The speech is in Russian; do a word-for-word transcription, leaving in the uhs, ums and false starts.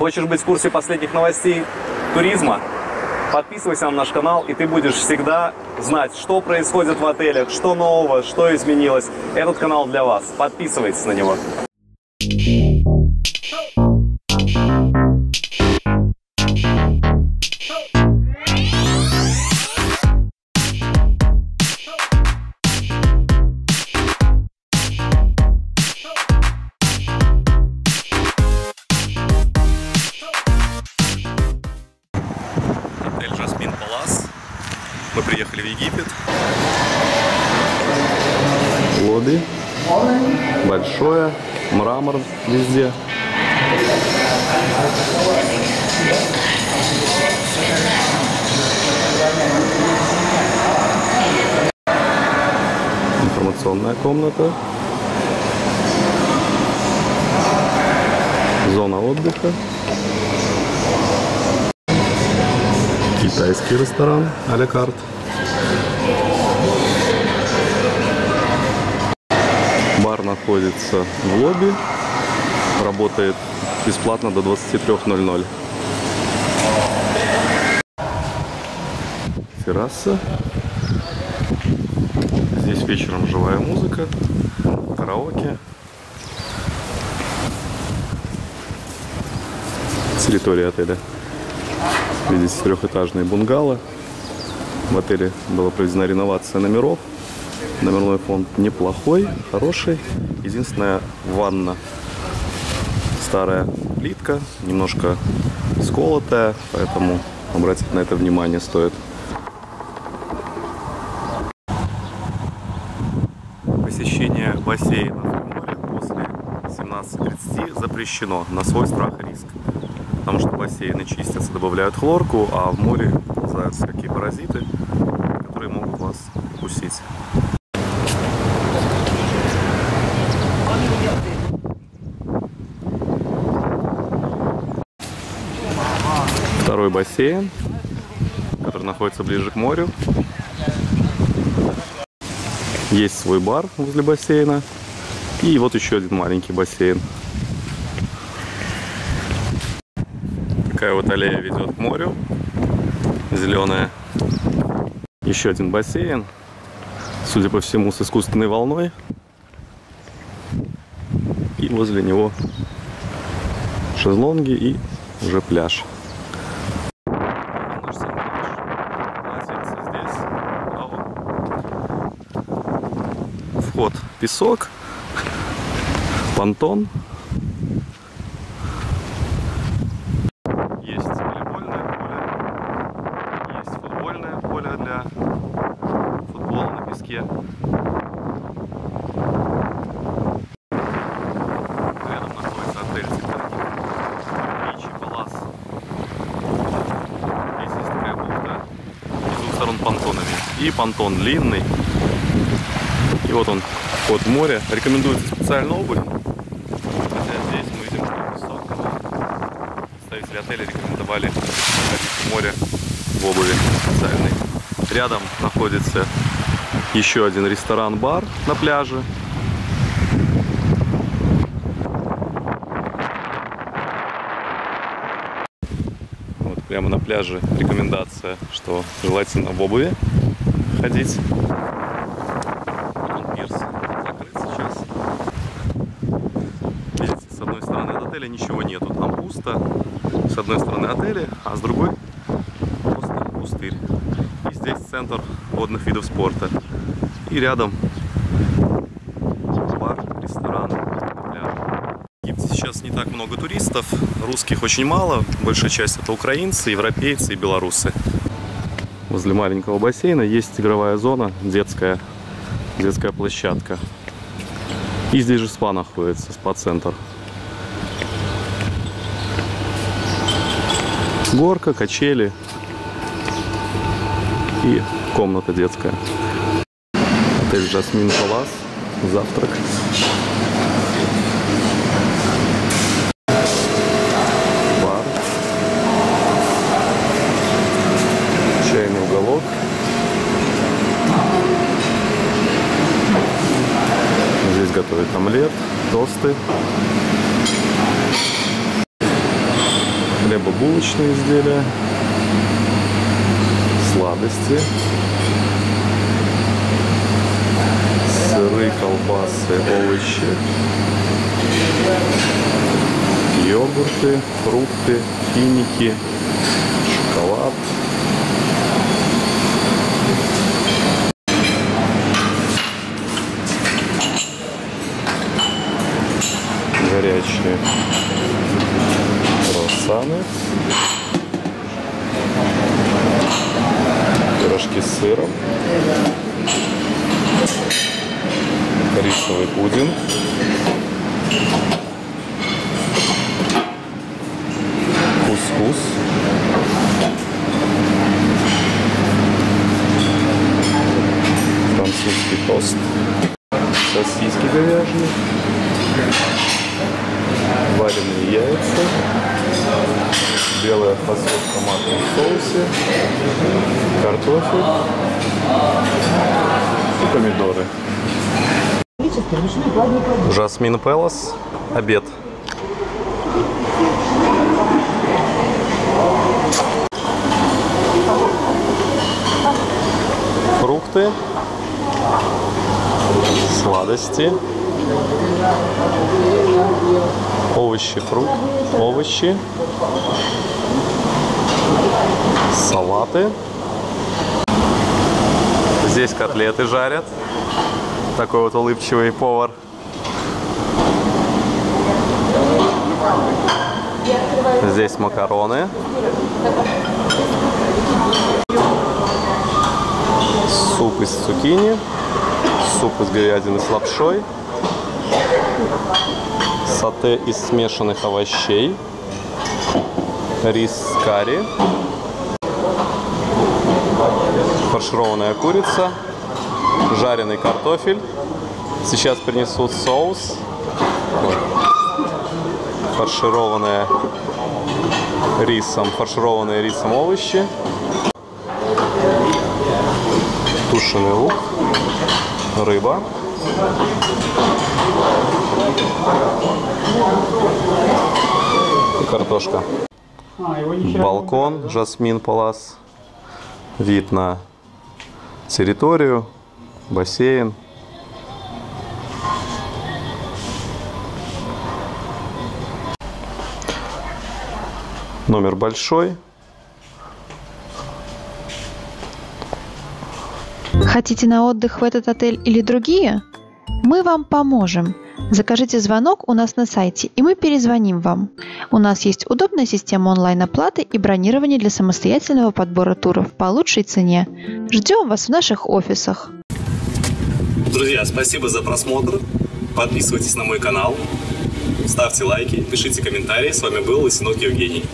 Хочешь быть в курсе последних новостей туризма? Подписывайся на наш канал, и ты будешь всегда знать, что происходит в отелях, что нового, что изменилось. Этот канал для вас. Подписывайтесь на него. Жасмин Палас. Мы приехали в Египет. Лобби. Большое. Мрамор везде. Информационная комната. Зона отдыха. Китайский ресторан а-ля карт. Бар находится в лобби. Работает бесплатно до двадцати трёх ноль-ноль. Терраса. Здесь вечером живая музыка, караоке. Территория отеля. Здесь трехэтажные бунгало. В отеле была проведена реновация номеров. Номерной фонд неплохой, хороший. Единственная ванна. Старая плитка, немножко сколотая, поэтому обратить на это внимание стоит. Посещение бассейна после семнадцати тридцати запрещено на свой страх и риск. Потому что бассейны чистятся, добавляют хлорку, а в море ползаются всякие паразиты, которые могут вас укусить. Второй бассейн, который находится ближе к морю. Есть свой бар возле бассейна. И вот еще один маленький бассейн. Такая вот аллея ведет к морю, зеленая. Еще один бассейн, судя по всему, с искусственной волной. И возле него шезлонги и уже пляж. Наш сандвич находится здесь. А вот. Вход песок, понтон. Рядом находится отель Лисенок Палас. Здесь есть такая бухта. С двух сторон понтонами. И понтон длинный. И вот он, вход в море. Рекомендуется специальная обувь. Хотя здесь мы видим, что песок. Представители отеля рекомендовали ходить в море в обуви специальной. Рядом находится еще один ресторан-бар на пляже. Вот прямо на пляже рекомендация, что желательно в обуви ходить. Вот он, пирс закрыт сейчас. Видите, с одной стороны от отеля ничего нету, там пусто. С одной стороны отеля, а с другой просто пустырь. И здесь центр водных видов спорта. И рядом бар, ресторан, пляж. В Египте сейчас не так много туристов. Русских очень мало. Большая часть это украинцы, европейцы и белорусы. Возле маленького бассейна есть игровая зона, детская, детская площадка. И здесь же спа находится, спа-центр. Горка, качели. И комната детская. Отель Жасмин Палас. Завтрак. Бар. Чайный уголок. Здесь готовят омлет, тосты. хлебобулочные изделия, сладости, сыры, колбасы, овощи, йогурты, фрукты, финики, шоколад. Горячие круассаны, пирожки с сыром, рисовый пудинг, кускус, французский тост, сосиски говяжьи, вареные яйца, белая фасоль в томатном соусе, картофель и помидоры. Жасмин Палас. Обед. Фрукты, сладости, овощи, фрукты, овощи, салаты. Здесь котлеты жарят. Такой вот улыбчивый повар. Здесь макароны. Суп из цукини. Суп из говядины с лапшой. Сате из смешанных овощей. Рис с карри. Фаршированная курица. Жареный картофель. Сейчас принесут соус. Фаршированные рисом, фаршированные рисом овощи. Тушеный лук. Рыба. И картошка. Балкон Жасмин Палас. Вид на территорию. Бассейн. Номер большой. Хотите на отдых в этот отель или другие? Мы вам поможем. Закажите звонок у нас на сайте, и мы перезвоним вам. У нас есть удобная система онлайн-оплаты и бронирование для самостоятельного подбора туров по лучшей цене. Ждем вас в наших офисах. Друзья, спасибо за просмотр. Подписывайтесь на мой канал, ставьте лайки, пишите комментарии. С вами был Лисенок Евгений.